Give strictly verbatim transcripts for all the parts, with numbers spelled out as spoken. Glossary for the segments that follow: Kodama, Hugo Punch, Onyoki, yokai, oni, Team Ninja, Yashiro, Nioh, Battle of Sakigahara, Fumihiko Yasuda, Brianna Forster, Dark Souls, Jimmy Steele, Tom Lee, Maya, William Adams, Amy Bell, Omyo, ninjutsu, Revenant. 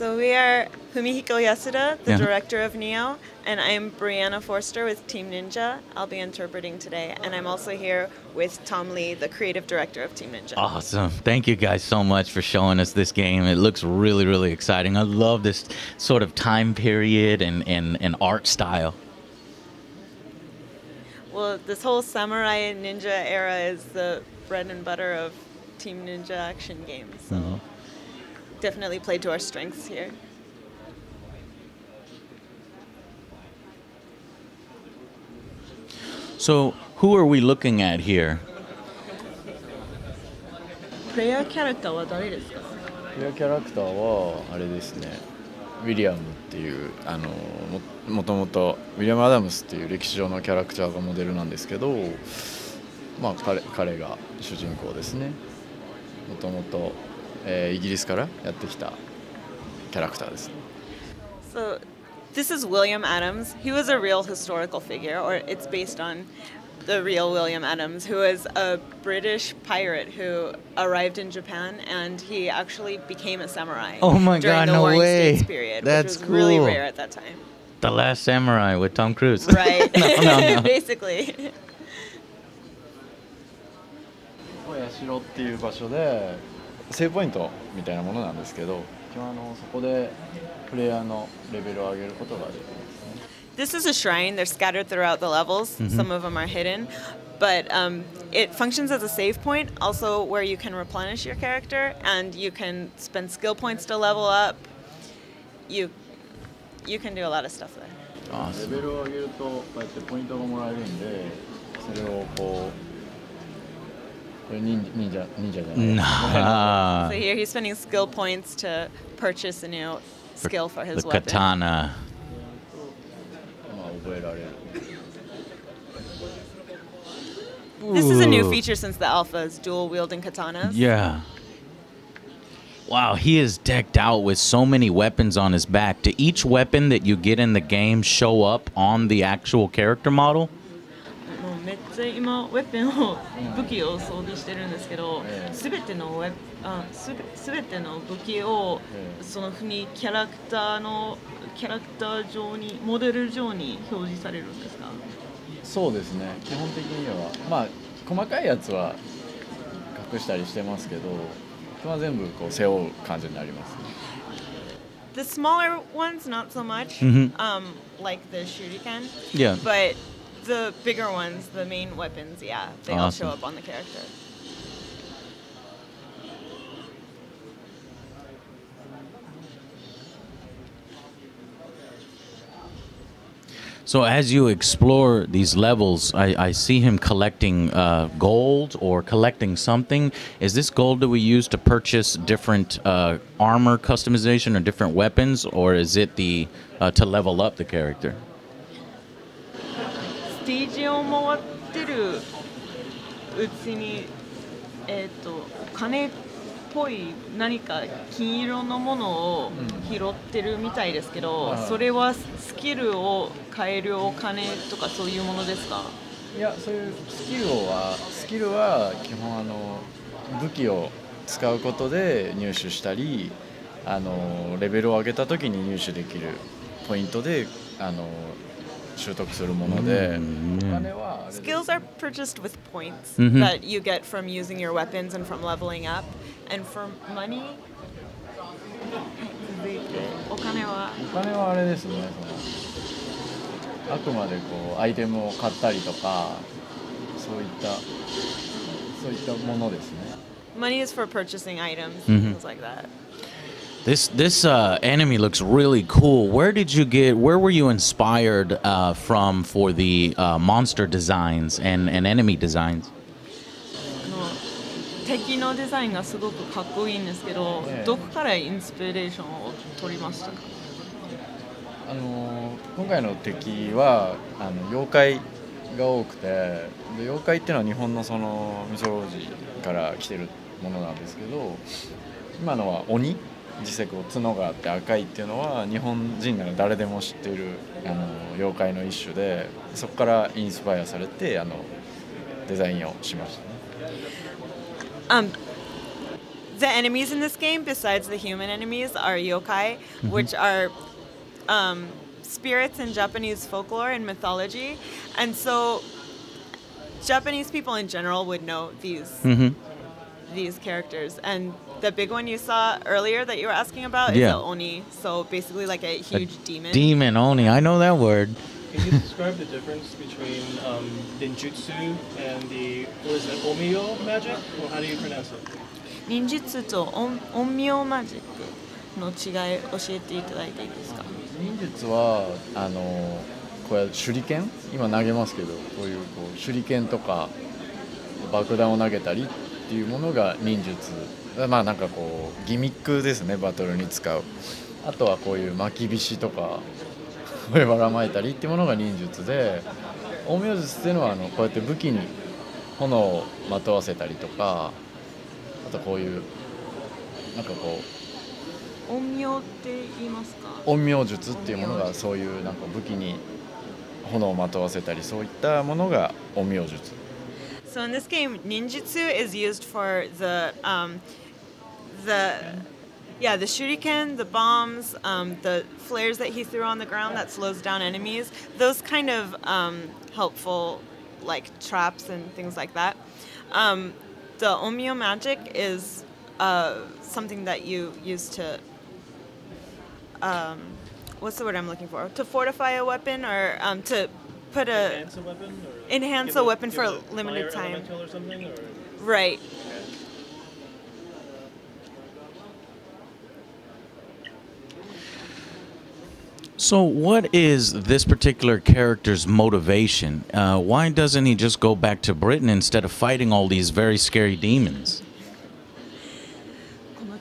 So we are Fumihiko Yasuda, the yeah. director of Nioh, and I'm Brianna Forster with Team Ninja. I'll be interpreting today, and I'm also here with Tom Lee, the creative director of Team Ninja. Awesome. Thank you guys so much for showing us this game. It looks really, really exciting. I love this sort of time period and, and, and art style. Well, this whole samurai ninja era is the bread and butter of Team Ninja action games. So. Mm-hmm. Definitely played to our strengths here. So, who are we looking at here? Player character wa dare desu ka? Player character wa are desu ne. William っていうあのもともと William Adams っていう歴史上のキャラクターがモデルなんですけど、まあ彼彼が主人公ですね。もともと イギリスからやってきたキャラクターです。 So this is William Adams. He was a real historical figure, or it's based on the real William Adams, who was a British pirate who arrived in Japan, and he actually became a samurai. Oh my God, no way! During the Warring States period, that's cool. Which was really rare at that time. The Last Samurai with Tom Cruise. Right. no, no, no. Basically. 社っていう場所で セーブポイントみたいなものなんですけど、あのそこでプレイヤーのレベルを上げることができますね。 This is a shrine. They're scattered throughout the levels. Mm-hmm. Some of them are hidden, but um, it functions as a save point, also where you can replenish your character and you can spend skill points to level up. You you can do a lot of stuff there. Awesome. レベルを上げるとこうやってポイントがもらえるんで、それをこう Ninja, ninja, ninja. Nah. So here he's spending skill points to purchase a new skill for his the weapon. The katana. Ooh. This is a new feature since the alphas, dual wielding katanas. Yeah. Wow, he is decked out with so many weapons on his back. Do each weapon that you get in the game show up on the actual character model? めっちゃ今ウェペンを武器を装備してるんですけど、全てのウェあ全ての武器をそのふにキャラクターのキャラクター上にモデル上に表示されるんですか？そうですね。基本的にはまあ細かいやつは隠したりしてますけど、まあ全部こう背負う感じになります、ね。 The smaller ones not so much, mm-hmm. um, like the shuriken. Yeah. But the bigger ones, the main weapons, yeah, they awesome. All show up on the character. So as you explore these levels, I, I see him collecting uh, gold or collecting something. Is this gold that we use to purchase different uh, armor customization or different weapons, or is it the uh, to level up the character? ステージを回ってるうちに、えっと、金っぽい何か金色のものを拾ってるみたいですけど、それはスキルを変えるお金とかそういうものですか？いや、そういうスキルはスキルは基本あの武器を使うことで入手したり、あのレベルを上げた時に入手できるポイントであの Mm-hmm. Skills are purchased with points mm-hmm. that you get from using your weapons and from leveling up. And for money, money is for purchasing items, mm-hmm. things like that. This this uh, enemy looks really cool. Where did you get? Where were you inspired uh, from for the uh, monster designs and and enemy designs? 敵のデザインがすごくかっこいいんですけど、どこからインスピレーションを取りましたか？あの今回の敵はあの妖怪が多くて、で妖怪ってのは日本のそのミソロジーから来てるものなんですけど、今のは鬼。 実際こう角があって赤いっていうのは日本人なら誰でも知っているあの妖怪の一種で、そこからインスパイアされてあのデザインをしましたね。Um, the enemies in this game, besides the human enemies, are yokai, mm-hmm. which are um, spirits in Japanese folklore and mythology. And so Japanese people in general would know these mm-hmm. these characters. And the big one you saw earlier that you were asking about yeah. is the oni. So basically like a huge a demon. Demon, oni. I know that word. Can you describe the difference between um, ninjutsu and the, what is it, Omyo magic? Or how do you pronounce it? Ninjutsu to Omyo magic. の違い教えていただいていいですか? 忍術はあのこれ手裏剣今投げますけどこういうこう手裏剣とか爆弾を投げたりっていうものが忍術まあなんかこうギミックですねバトルに使うあとはこういう巻き菱とかこればらまいたりっていうものが忍術で陰陽術っていうのはあのこうやって武器に炎をまとわせたりとかあとこういうなんかこう Onyoって言いますか? 陰陽術っていうものがそういうなんか武器に炎をまとわせたりそういったものが陰陽術。 So in this game, ninjutsu is used for the um, the yeah the shuriken, the bombs, um, the flares that he threw on the ground that slows down enemies. Those kind of um, helpful like traps and things like that. Um, the Omyo magic is uh, something that you use to Um, what's the word I'm looking for? To fortify a weapon or um, to put a... Enhance a weapon? Or enhance a weapon for a limited time. Or something, or? Right. Okay. So what is this particular character's motivation? Uh, why doesn't he just go back to Britain instead of fighting all these very scary demons?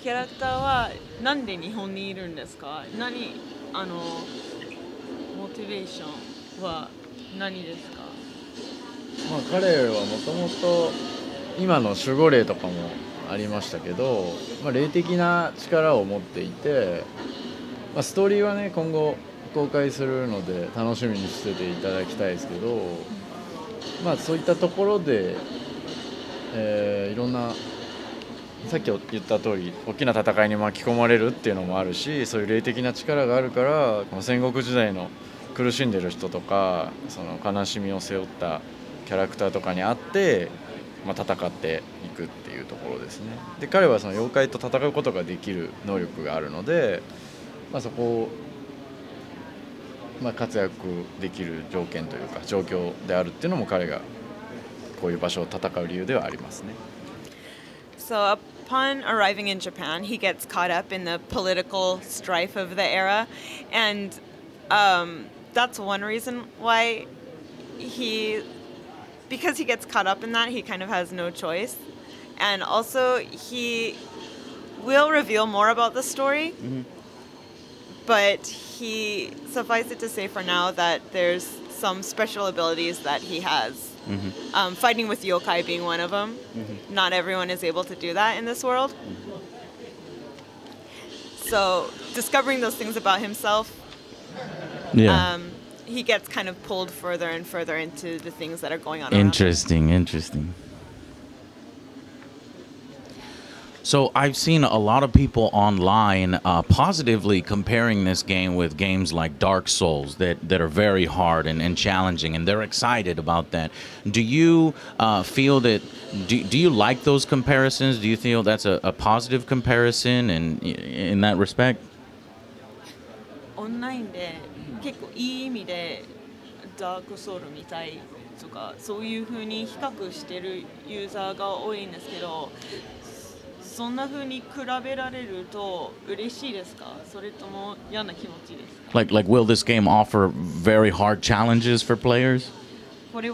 キャラクターはなんで日本にいるんですか? 何あのモチベーションは何ですか? まあ彼はもともと今の守護霊とかもありましたけど、まあ、霊的な力を持っていて、まあ、ストーリーはね今後公開するので楽しみにしてていただきたいですけど、まあ、そういったところで、えー、いろんな さっき言った通り大きな戦いに巻き込まれるっていうのもあるしそういう霊的な力があるからこの戦国時代の苦しんでる人とかその悲しみを背負ったキャラクターとかに会って、まあ、戦っていくっていうところですねで彼はその妖怪と戦うことができる能力があるので、まあ、そこを、まあ、活躍できる条件というか状況であるっていうのも彼がこういう場所を戦う理由ではありますね So upon arriving in Japan, he gets caught up in the political strife of the era. And um, that's one reason why he, because he gets caught up in that, he kind of has no choice. And also he will reveal more about the story. Mm-hmm. But he, suffice it to say for now that there's some special abilities that he has. Mm-hmm. um, fighting with yokai being one of them. Mm-hmm. Not everyone is able to do that in this world. Mm-hmm. So discovering those things about himself, yeah. um, he gets kind of pulled further and further into the things that are going on. Interesting, interesting. So I've seen a lot of people online uh, positively comparing this game with games like Dark Souls that, that are very hard and, and challenging, and they're excited about that. Do you uh, feel that, do, do you like those comparisons? Do you feel that's a, a positive comparison in, in that respect? Online で結構いい意味でダークソウルみたいとかそういう風に比較してるユーザーが多いんですけど Like, like, will this game offer very hard challenges for players? Dark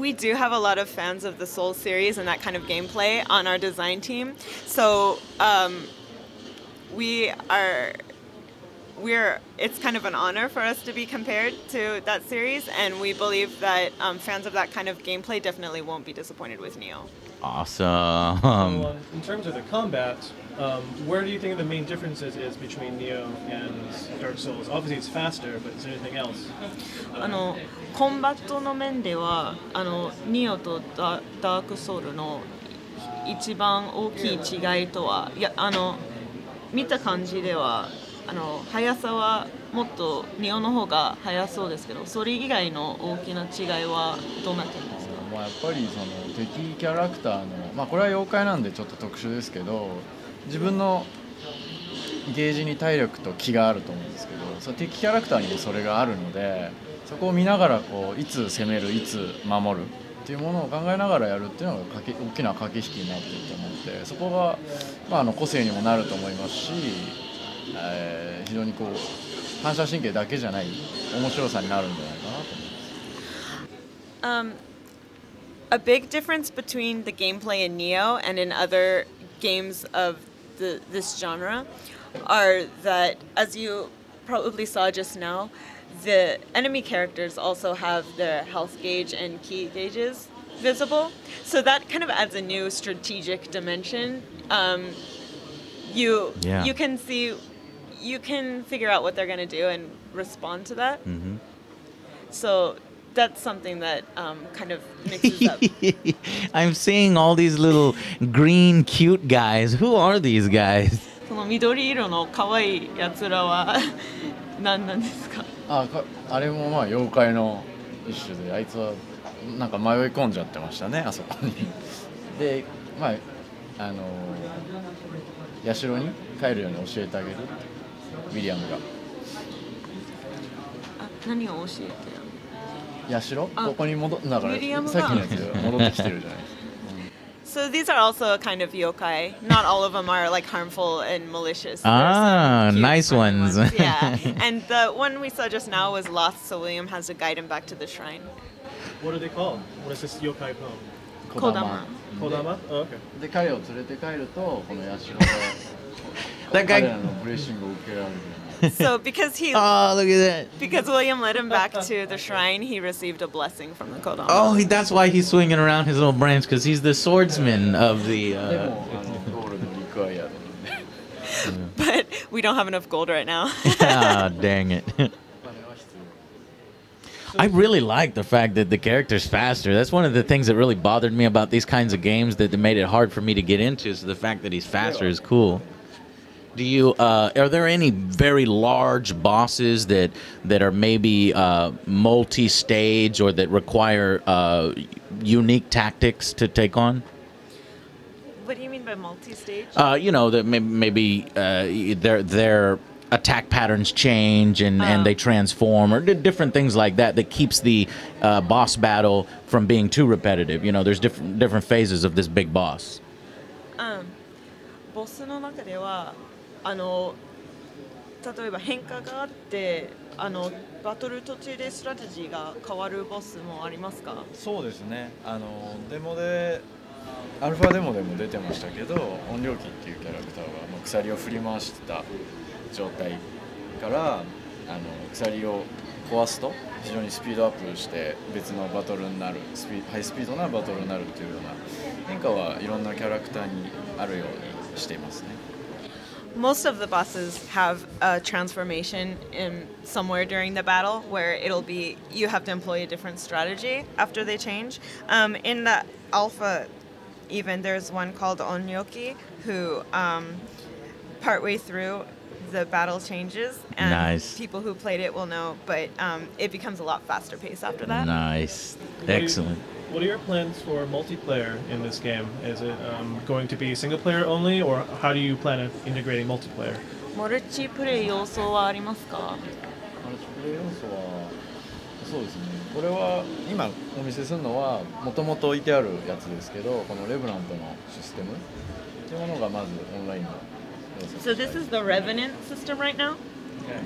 We do have a lot of fans of the Souls series and that kind of gameplay on our design team. So um, we are we're it's kind of an honor for us to be compared to that series, and we believe that um, fans of that kind of gameplay definitely won't be disappointed with Nioh. Awesome. So, um, in terms of the combat, um, where do you think the main differences is between Nioh and Dark Souls? Obviously, it's faster, but is there anything else? Um, コンバットの面では、あの、ニオとダークソウルの一番大きい違いとは、いや、あの、見た感じでは、あの、速さはもっとニオの方が速そうですけど、それ以外の大きな違いはどんな点ですか？まあ、やっぱりその敵キャラクターの、まあ、これは妖怪なんでちょっと特殊ですけど、自分のゲージに体力と気があると思うんですけど、その敵キャラクターにもそれがあるので、そこを見ながらこういつ攻めるいつ守るっていうものを考えながらやるっていうのが大きな駆け引きになっていると思って、そこが、まあ、あの個性にもなると思いますし、えー、非常にこう反射神経だけじゃない面白さになるんじゃないかなと思います。Um, a big difference between the gameplay in Nioh and in other games of the, this genre are that, as you probably saw just now, the enemy characters also have their health gauge and ki gauges visible. So that kind of adds a new strategic dimension. Um, you, yeah. you can see, you can figure out what they're going to do and respond to that. Mm-hmm. So that's something that um, kind of mixes up. I'm seeing all these little green cute guys. Who are these guys? その緑色の可愛いやつらは何なんですか？ あ, あれもまあ妖怪の一種で、あいつはなんか迷い込んじゃってましたね、あそこに。で、まああの社に帰るように教えてあげる、ウィリアムが。あ、何を教えて？社？ここに戻っだからさっきのやつ戻ってきてるじゃないですか。So these are also a kind of yokai. Not all of them are like harmful and malicious. Ah, nice ones. ones. Yeah, and the one we saw just now was lost, so William has to guide him back to the shrine. What are they called? What is this yokai called? Kodama. Kodama? Oh, okay. They carry out. They carry out. This Yashiro. That guy. So because he. Oh, look at that. Because William led him back to the shrine, he received a blessing from the Kodama. Oh, he, that's why he's swinging around his little branch, because he's the swordsman of the. Uh... But we don't have enough gold right now. Ah, oh, dang it. I really like the fact that the character's faster. That's one of the things that really bothered me about these kinds of games, that made it hard for me to get into. So the fact that he's faster is cool. Do you? Uh, are there any very large bosses that that are maybe uh, multi-stage or that require uh, unique tactics to take on? What do you mean by multi-stage? Uh, you know, that maybe, maybe uh, they're they're. attack patterns change and, um, and they transform, or different things like that that keeps the uh, boss battle from being too repetitive. You know, there's different different phases of this big boss. Um, ボスの中ではあの例えば変化があってあのバトル途中でストラテジーが変わるボスもありますか？そうですね。あのデモで。 アルファデモでも出てましたけど、Onyokiっていうキャラクターはもう鎖を振り回してた状態からあの鎖を壊すと非常にスピードアップして別のバトルになるスピハイスピードなバトルになるというような変化はいろんなキャラクターにあるようにしていますね。 Most of the bosses have a transformation in somewhere during the battle where it'll be you have to employ a different strategy after they change. Um, in the alpha, even there's one called Onyoki who, um, partway through, the battle changes, and nice. People who played it will know. But um, it becomes a lot faster paced after that. Nice, excellent. What are your plans for multiplayer in this game? Is it um, going to be single player only, or how do you plan on integrating multiplayer? Multiplayer 要素はありますか? Multiplayer 要素はそうですね。これは今お見せするのはもともと置いてあるやつですけど、このレブラントのシステムっていうものがまずオンラインの So this is the Revenant system right now.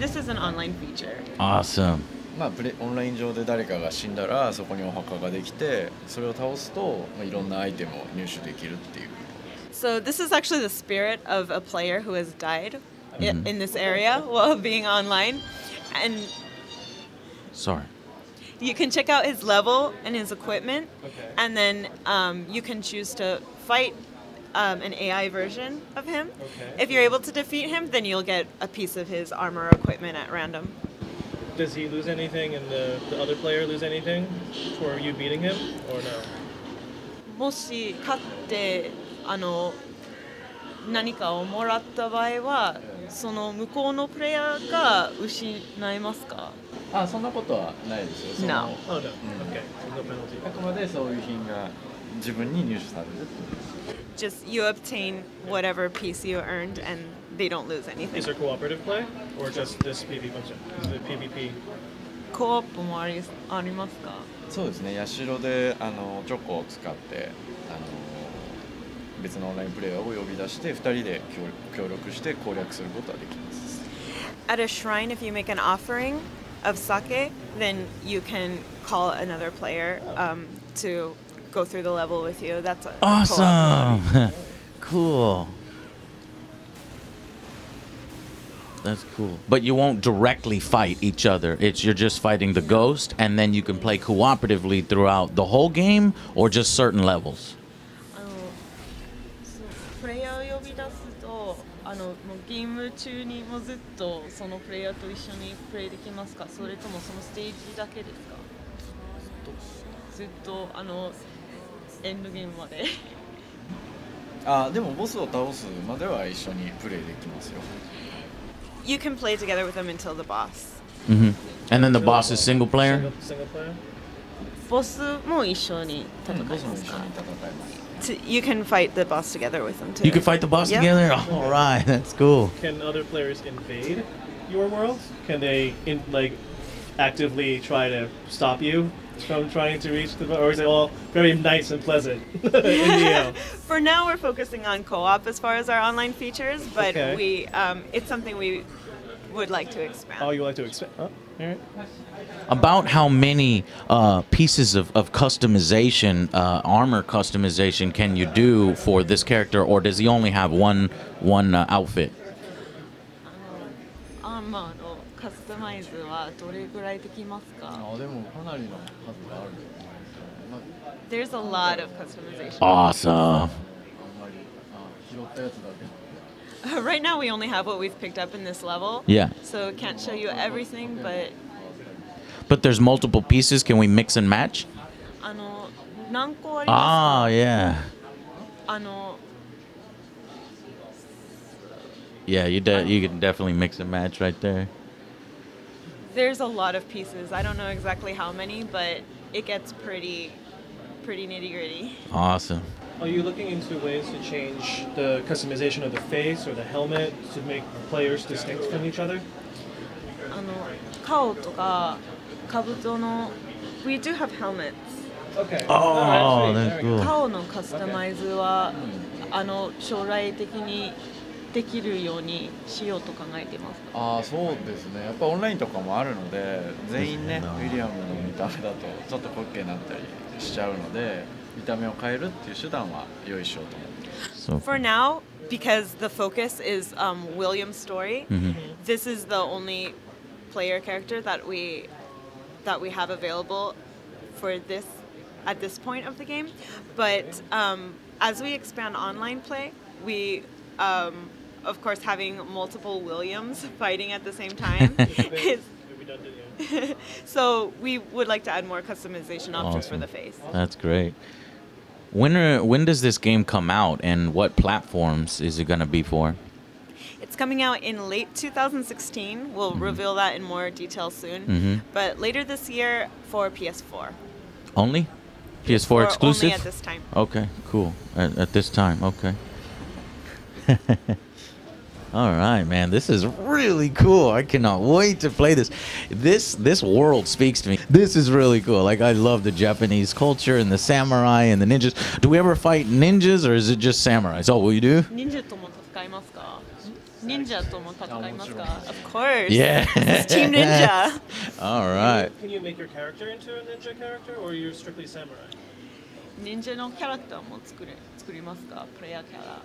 This is an online feature. Awesome. まあオンライン上で誰かが死んだらそこにお墓ができて、それを倒すといろんなアイテムを入手できるっていう。So this is actually the spirit of a player who has died. mm-hmm. in this area while being online. And sorry. You can check out his level and his equipment, okay. and then um, you can choose to fight um, an A I version of him. Okay. If you're able to defeat him, then you'll get a piece of his armor or equipment at random. Does he lose anything and the, the other player lose anything for you beating him, or no? もし勝って、あの、何かをもらった場合は、その向こうのプレイヤーが失いますか? あ、そんなことはないですよ。No. Oh, no. Okay. No penalty. あくまでそういう品が自分に入手されるってことです。 Just you obtain whatever piece you earned and they don't lose anything. Is there cooperative play or just this PvP function? Is it PvP? Co-op もありますか？そうですね。ヤシロであのチョコを使ってあの別のオンラインプレイヤーを呼び出して二人で協力して攻略することはできます。 At a shrine, if you make an offering of sake, then you can call another player um, to go through the level with you. That's awesome. Cool. That's cool. But you won't directly fight each other. It's you're just fighting the ghost, and then you can play cooperatively throughout the whole game or just certain levels. You can play together with them until the boss. Mm-hmm. And then the boss is single player? Single, single player? You can fight the boss together with them too. You can fight the boss yep. together? All right, that's cool. Can other players invade your world? Can they in, like actively try to stop you from trying to reach the, or is it all very nice and pleasant? in the For now, we're focusing on co-op as far as our online features, but okay. we um, it's something we would like to expand. Oh, you like to expand? Oh, all right. About how many uh, pieces of, of customization, uh, armor customization, can you do for this character, or does he only have one one uh, outfit? Armor customize There's a lot of customization. Awesome. Right now we only have what we've picked up in this level. Yeah. So can't show you everything, but. But there's multiple pieces. Can we mix and match? Ah, yeah. Yeah, you de you can definitely mix and match right there. There's a lot of pieces. I don't know exactly how many, but it gets pretty, pretty nitty gritty. Awesome. Are you looking into ways to change the customization of the face or the helmet to make players distinct from each other? We do have helmets. Okay. Oh, that's cool. Okay. できるようにしようと考えてます。あ、そうですね。やっぱオンラインとかもあるので、全員ね、ウィリアムの見た目だとちょっと滑稽なので、見た目を変えるっていう手段は用意しようと思う。So for now, because the focus is um, William's story, mm-hmm. this is the only player character that we that we have available for this at this point of the game. But um, as we expand online play, we um, of course, having multiple Williams fighting at the same time. is, so we would like to add more customization options awesome. For the face. That's great. When are, when does this game come out, and what platforms is it going to be for? It's coming out in late two thousand sixteen. We'll mm-hmm. reveal that in more detail soon. Mm-hmm. But later this year for P S four. Only? P S four or exclusive? Only at this time. Okay, cool. At, at this time, okay. All right, man, this is really cool. I cannot wait to play this. This this world speaks to me. This is really cool. Like, I love the Japanese culture and the samurai and the ninjas. Do we ever fight ninjas, or is it just samurais? Oh, will you do? Ninja-tomo-tatsukai-masu-ka? Of course. Yeah. It's Team Ninja. All right. Can you, can you make your character into a ninja character, or you're strictly samurai? Ninja-no-character-mo-tsukurimasu-ka? Player-character.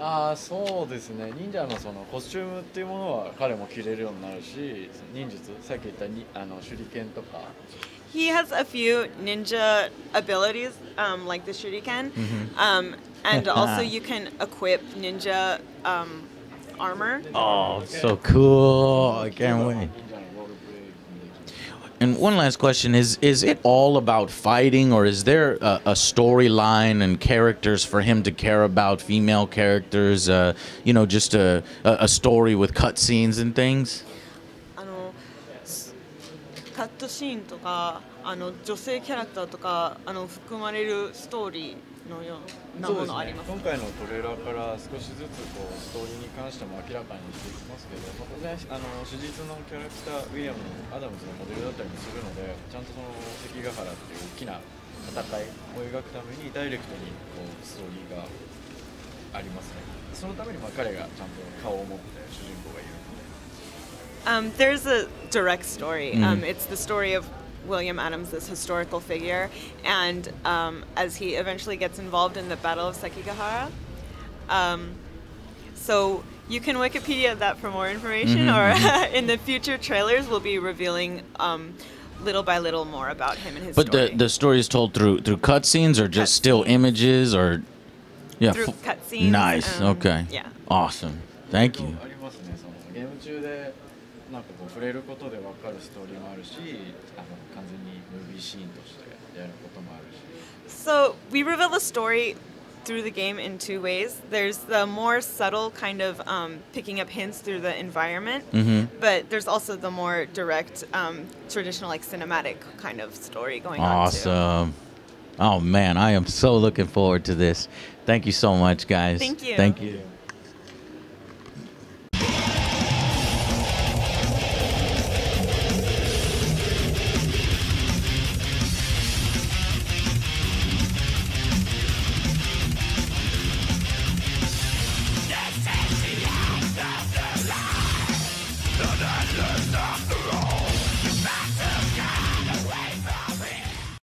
ああそうですね、忍者のそのコスチュームっていうものは彼も着れるようになるし、忍術、さっき言ったにあの手裏剣とか。He has a few ninja abilities, um, like the shuriken, mm-hmm. um, and also you can equip ninja um, armor. Oh, so cool! I can't wait. And one last question is: is it all about fighting, or is there a, a storyline and characters for him to care about? Female characters, uh, you know, just a a story with cutscenes and things. カットシーンとかあの女性キャラクターとかあの含まれるストーリーのようなものありますか。そうですね。今回のトレーラーから少しずつこうストーリーに関しても明らかにしていきますけど、ここであの史実のキャラクターウィリアム・アダムズのモデルだったりもするので、ちゃんとその関ヶ原っていう大きな戦いを描くためにダイレクトにこうストーリーがありますね。そのためにまあ彼がちゃんと顔を持って主人公がいる。 Um, there's a direct story. Mm-hmm. um, it's the story of William Adams, this historical figure, and um, as he eventually gets involved in the Battle of Sakigahara. Um, so you can Wikipedia that for more information, mm-hmm. or in the future trailers we'll be revealing um, little by little more about him and his but story. But the, the story is told through, through cutscenes or just cut still scenes. images? Or yeah, through cutscenes. Nice, um, okay. Yeah. Awesome. Thank you. なんかこう触れることでわかるストーリーもあるし、あの完全にムービーシーンとしてやることもあるし。So we reveal the story through the game in two ways. There's the more subtle kind of um, picking up hints through the environment, mm-hmm. but there's also the more direct, um, traditional, like cinematic kind of story going on too. Awesome. Oh man, I am so looking forward to this. Thank you so much, guys. Thank you. Thank you.